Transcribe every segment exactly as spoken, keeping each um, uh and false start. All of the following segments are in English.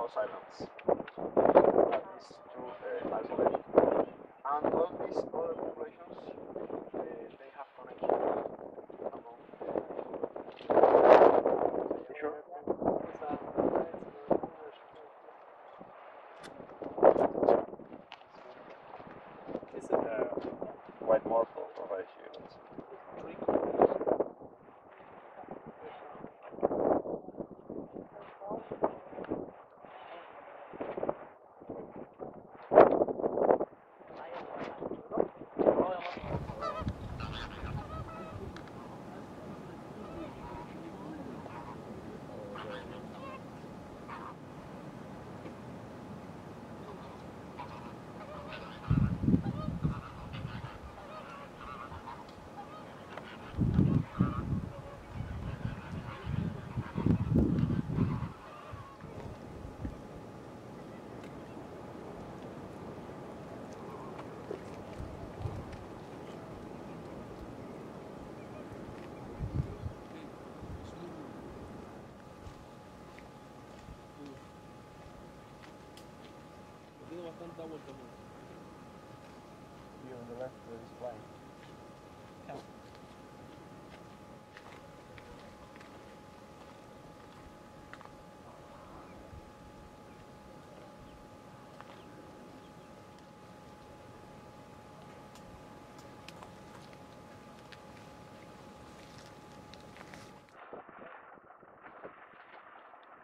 for silence. That is true uh, isolation. And all these other populations, uh, they have connection among the sure. Is it uh, quite mortal of our humans? Here on the left there is flying. Yeah.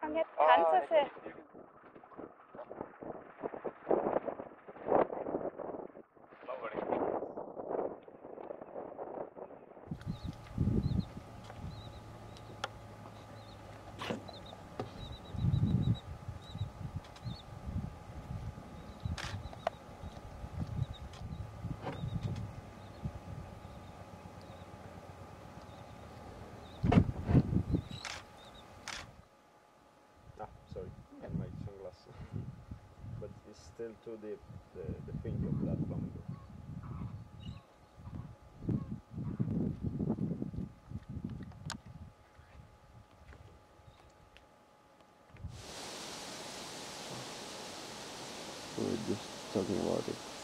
Und jetzt tanzen sie. Still too deep, the, the finger of that flamingo. We were just talking about it.